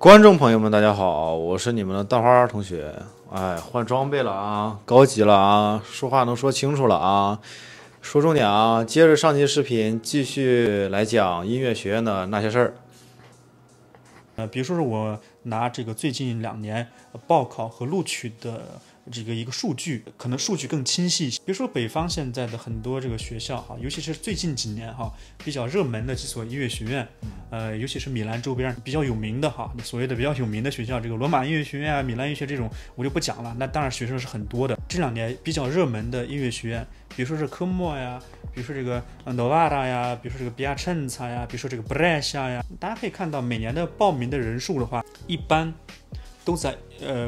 观众朋友们，大家好，我是你们的大花同学。哎，换装备了啊，高级了啊，说话能说清楚了啊，说重点啊。接着上期视频继续来讲音乐学院的那些事儿。比如说是我拿这个最近2年报考和录取的这个一个数据，可能数据更清晰。比如说北方现在的很多这个学校哈，尤其是最近几年哈比较热门的几所音乐学院，尤其是米兰周边比较有名的哈，所谓的比较有名的学校，这个罗马音乐学院啊、米兰音乐学这种我就不讲了。那当然学生是很多的。这2年比较热门的音乐学院，比如说是科莫呀，比如说这个Novara呀，比如说这个Piacenza呀，比如说这个Brescia呀，大家可以看到每年的报名的人数的话，一般都在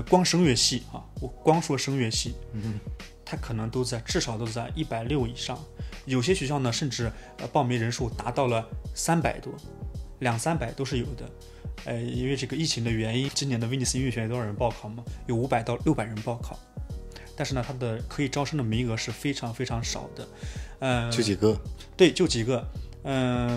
光声乐系啊，我光说声乐系，它可能都在至少都在160以上，有些学校呢甚至报名人数达到了300多，200-300都是有的。因为这个疫情的原因，今年的威尼斯音乐学院多少人报考嘛？有500到600人报考，但是呢，它的可以招生的名额是非常非常少的，就几个，对，就几个，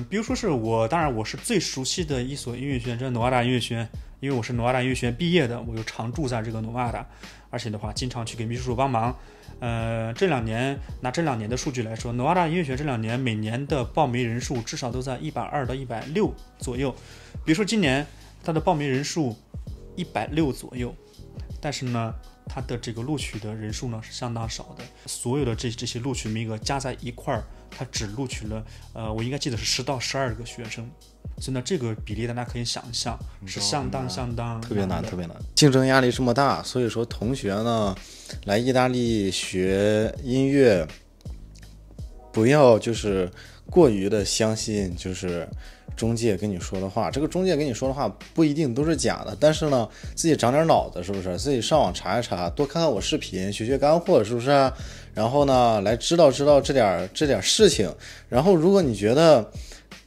比如说是我，当然我是最熟悉的一所音乐学院，这诺瓦达音乐学院。因为我是诺瓦达音乐学院毕业的，我又常住在这个诺瓦达，而且的话经常去给秘书处帮忙。拿这两年的数据来说，诺瓦达音乐学院这2年每年的报名人数至少都在120到160左右。比如说今年它的报名人数160左右，但是呢它的这个录取的人数呢是相当少的，所有的这些录取名额加在一块儿，它只录取了我应该记得是10到12个学生。所以呢，这个比例大家可以想象，是相当特别难，特别难。竞争压力这么大，所以说同学呢，来意大利学音乐，不要就是过于的相信就是中介跟你说的话。这个中介跟你说的话不一定都是假的，但是呢，自己长点脑子，是不是？自己上网查一查，多看看我视频，学学干货，是不是？然后呢，来知道这点事情。然后，如果你觉得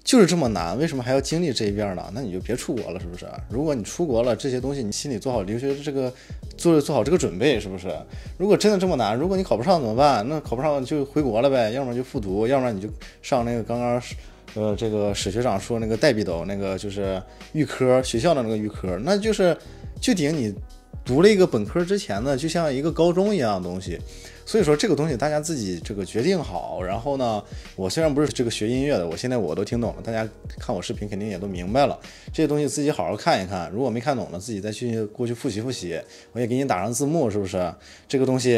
就是这么难，为什么还要经历这一遍呢？那你就别出国了，是不是？如果你出国了，这些东西你心里做好留学这个做好这个准备，是不是？如果真的这么难，如果你考不上怎么办？那考不上就回国了呗，要么就复读，要么你就上那个刚刚这个史学长说那个代币斗那个就是预科学校的那个预科，那就是就顶你读了一个本科之前呢，就像一个高中一样的东西。所以说这个东西大家自己这个决定好，然后呢，我虽然不是这个学音乐的，我现在都听懂了，大家看我视频肯定也都明白了，这些东西自己好好看一看，如果没看懂了，自己再去过去复习，我也给你打上字幕，是不是？这个东西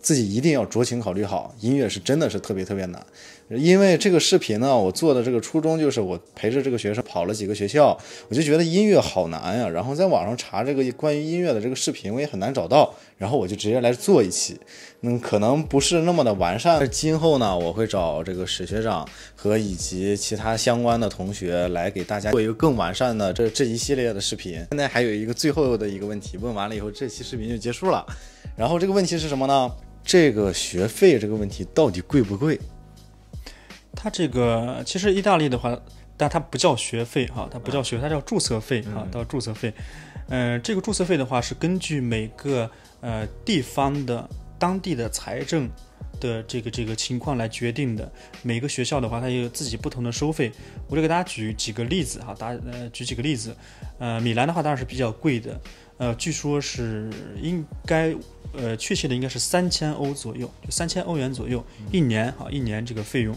自己一定要酌情考虑好，音乐是真的是特别特别难。因为这个视频呢，我做的这个初衷就是我陪着这个学生跑了几个学校，我就觉得音乐好难呀，然后在网上查这个关于音乐的这个视频我也很难找到，然后我就直接来做一期。可能不是那么的完善，今后呢我会找这个史学长和以及其他相关的同学来给大家做一个更完善的这一系列的视频。现在还有一个最后的一个问题，问完了以后这期视频就结束了。然后这个问题是什么呢？这个学费这个问题到底贵不贵？它这个其实意大利的话，但它不叫学费哈，它不叫学费，它叫注册费哈，叫注册费。这个注册费的话是根据每个地方的当地的财政的这个情况来决定的。每个学校的话，它也有自己不同的收费。我就给大家举几个例子哈，举几个例子。米兰的话当然是比较贵的，据说是应该确切的应该是3000欧左右，就3000欧元左右一年哈，一年这个费用。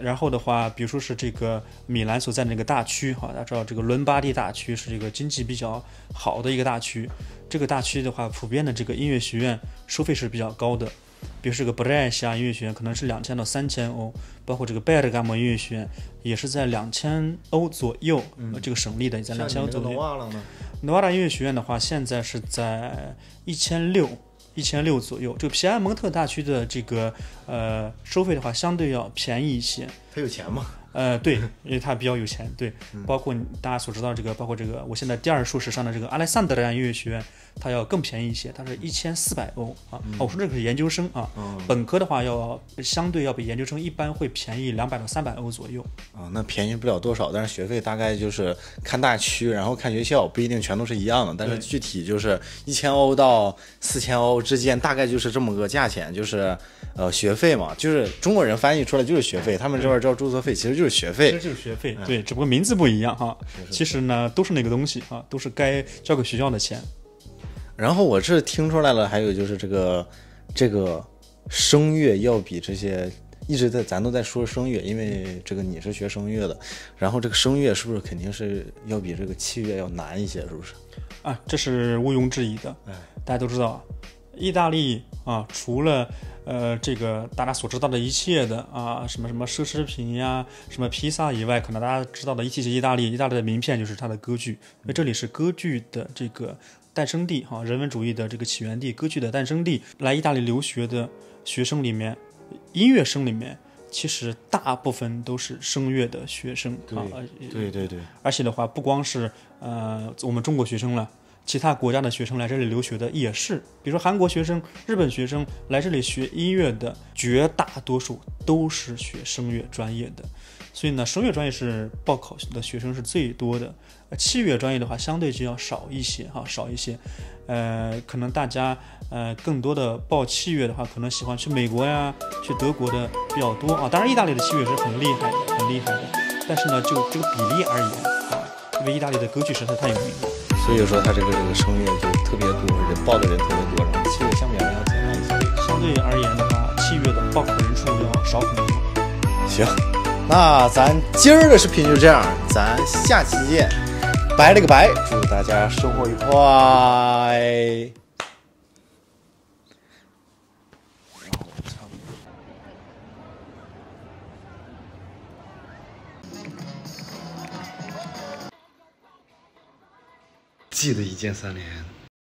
然后的话，比如说是这个米兰所在的那个大区哈，大家知道这个伦巴第大区是这个经济比较好的一个大区，这个大区的话，普遍的这个音乐学院收费是比较高的，比如这个 Brescia 音乐学院可能是2000到3000欧，包括这个 Bergamo 音乐学院也是在2000欧左右，这个省立的也在2000欧左右。Novara 音乐学院的话，现在是在1600左右，这个皮埃蒙特大区的这个收费的话，相对要便宜一些。他有钱吗？对，因为他比较有钱。对，包括大家所知道这个，包括这个我现在第2硕士上的这个阿莱桑德拉音乐学院，它要更便宜一些，它是1400欧啊。我说这个是研究生啊，本科的话要相对要比研究生一般会便宜200到300欧左右啊。那便宜不了多少，但是学费大概就是看大区，然后看学校，不一定全都是一样的，但是具体就是1000欧到4000欧之间，大概就是这么个价钱，就是学费嘛，就是中国人翻译出来就是学费，他们这边叫注册费，其实。就是学费，其实就是学费，对，只不过名字不一样哈。其实呢，都是那个东西啊，都是该交给学校的钱。然后我是听出来了，还有就是这个声乐要比这些。一直在咱都在说声乐，因为这个你是学声乐的，然后这个声乐是不是肯定是要比这个器乐要难一些，是不是啊？这是毋庸置疑的。大家都知道意大利啊，除了这个大家所知道的一切的啊，什么什么奢侈品呀，什么披萨以外，可能大家知道的一切是意大利的名片就是它的歌剧，因为这里是歌剧的这个诞生地啊，人文主义的这个起源地，歌剧的诞生地。来意大利留学的学生里面，音乐生里面其实大部分都是声乐的学生。 对，而且的话不光是我们中国学生了，其他国家的学生来这里留学的也是，比如说韩国学生、日本学生来这里学音乐的绝大多数都是学声乐专业的。所以呢，声乐专业是报考的学生是最多的，器乐专业的话相对就要少一些。可能大家更多的报器乐的话，可能喜欢去美国呀、去德国的比较多啊。当然，意大利的器乐是很厉害的，但是呢，就这个比例而言啊，因为意大利的歌剧实在太有名了，所以说它这个声乐就特别多，而且报的人特别多，然后器乐相比而言要增加一些。相对而言的话，器乐的报考人数要少很多。行，那咱今儿的视频就这样，咱下期见。拜了个拜，祝大家生活愉快。记得一键三连。